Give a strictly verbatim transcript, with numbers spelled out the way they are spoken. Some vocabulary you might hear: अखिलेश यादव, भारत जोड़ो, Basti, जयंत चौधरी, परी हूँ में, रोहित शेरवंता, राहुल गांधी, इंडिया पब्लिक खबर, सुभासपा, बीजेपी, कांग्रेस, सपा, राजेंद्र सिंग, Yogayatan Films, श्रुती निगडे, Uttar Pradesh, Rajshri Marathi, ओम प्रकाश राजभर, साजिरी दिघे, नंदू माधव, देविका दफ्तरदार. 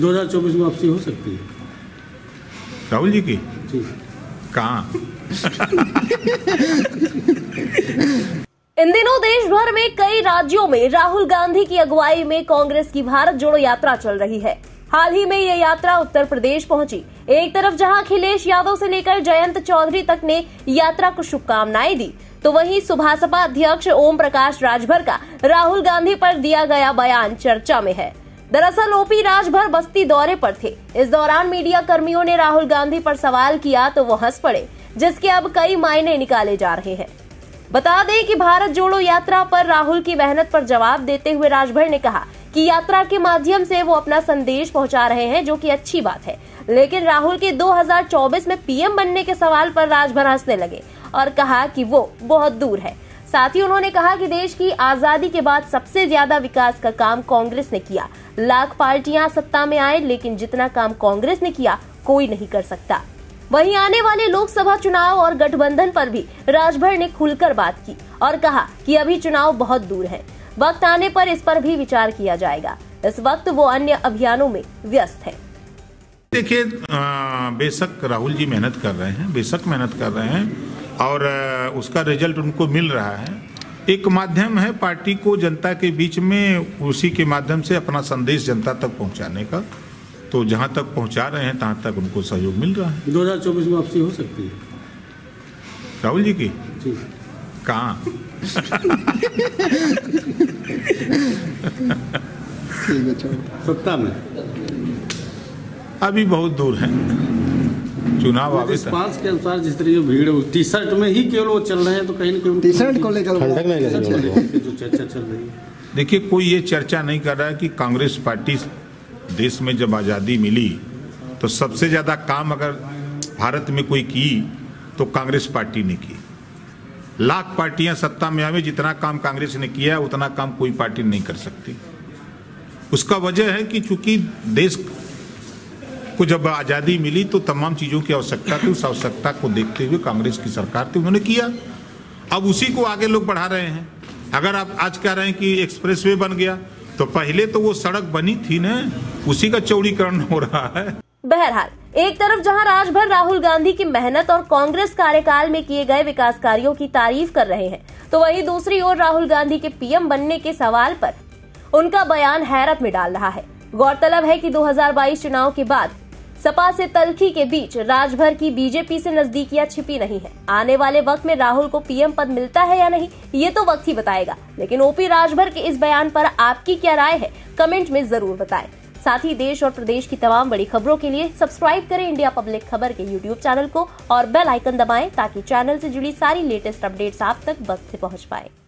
दो हज़ार चौबीस में वापसी हो सकती है राहुल जी की। कहाँ इन दिनों देश भर में कई राज्यों में राहुल गांधी की अगुवाई में कांग्रेस की भारत जोड़ो यात्रा चल रही है। हाल ही में यह यात्रा उत्तर प्रदेश पहुंची। एक तरफ जहां अखिलेश यादव से लेकर जयंत चौधरी तक ने यात्रा को शुभकामनाएं दी, तो वहीं सुभाषपा अध्यक्ष ओम प्रकाश राजभर का राहुल गांधी पर दिया गया बयान चर्चा में है। दरअसल ओपी राजभर बस्ती दौरे पर थे। इस दौरान मीडिया कर्मियों ने राहुल गांधी पर सवाल किया तो वो हंस पड़े, जिसके अब कई मायने निकाले जा रहे हैं। बता दें कि भारत जोड़ो यात्रा पर राहुल की मेहनत पर जवाब देते हुए राजभर ने कहा कि यात्रा के माध्यम से वो अपना संदेश पहुंचा रहे हैं, जो कि अच्छी बात है। लेकिन राहुल के दो हज़ार चौबीस में पीएम बनने के सवाल पर राजभर हंसने लगे और कहा कि वो बहुत दूर है। साथ ही उन्होंने कहा कि देश की आजादी के बाद सबसे ज्यादा विकास का काम कांग्रेस ने किया। लाख पार्टियां सत्ता में आए, लेकिन जितना काम कांग्रेस ने किया कोई नहीं कर सकता। वहीं आने वाले लोकसभा चुनाव और गठबंधन पर भी राजभर ने खुलकर बात की और कहा कि अभी चुनाव बहुत दूर है, वक्त आने पर इस पर भी विचार किया जाएगा। इस वक्त वो अन्य अभियानों में व्यस्त है। देखिए, बेशक राहुल जी मेहनत कर रहे हैं, बेशक मेहनत कर रहे हैं और उसका रिजल्ट उनको मिल रहा है। एक माध्यम है पार्टी को जनता के बीच में, उसी के माध्यम से अपना संदेश जनता तक पहुँचाने का। तो जहां तक पहुंचा रहे हैं तहाँ तक उनको सहयोग मिल रहा है। दो हज़ार चौबीस में वापसी हो सकती है राहुल जी की। कहाँ सत्ता में अभी बहुत दूर है। चुनाव आवेश के अनुसार जिस तरह भीड़ है, टी शर्ट में ही केवल वो चल रहे हैं, तो कहीं ना कहीं टी शर्ट को लेकर जो चर्चा चल रही है। देखिए, कोई ये चर्चा नहीं कर रहा है कि कांग्रेस पार्टी देश में जब आज़ादी मिली तो सबसे ज़्यादा काम अगर भारत में कोई की तो कांग्रेस पार्टी ने की। लाख पार्टियां सत्ता में आवे, जितना काम कांग्रेस ने किया उतना काम कोई पार्टी नहीं कर सकती। उसका वजह है कि चूंकि देश को जब आज़ादी मिली तो तमाम चीज़ों की आवश्यकता थी। उस आवश्यकता को देखते हुए कांग्रेस की सरकार थी, उन्होंने किया। अब उसी को आगे लोग बढ़ा रहे हैं। अगर आप आज कह रहे हैं कि एक्सप्रेस वे बन गया, तो पहले तो वो सड़क बनी थी ना, उसी का चौड़ीकरण हो रहा है। बहरहाल, एक तरफ जहां राजभर राहुल गांधी की मेहनत और कांग्रेस कार्यकाल में किए गए विकास कार्यों की तारीफ कर रहे हैं, तो वहीं दूसरी ओर राहुल गांधी के पीएम बनने के सवाल पर उनका बयान हैरत में डाल रहा है। गौरतलब है कि दो हज़ार बाईस चुनाव के बाद सपा से तल्खी के बीच राजभर की बीजेपी से नजदीकियां छिपी नहीं है। आने वाले वक्त में राहुल को पीएम पद मिलता है या नहीं, ये तो वक्त ही बताएगा। लेकिन ओपी राजभर के इस बयान पर आपकी क्या राय है, कमेंट में जरूर बताएं। साथ ही देश और प्रदेश की तमाम बड़ी खबरों के लिए सब्सक्राइब करें इंडिया पब्लिक खबर के यूट्यूब चैनल को और बेल आइकन दबाएं, ताकि चैनल से जुड़ी सारी लेटेस्ट अपडेट्स आप तक वक्त से पहुँच पाए।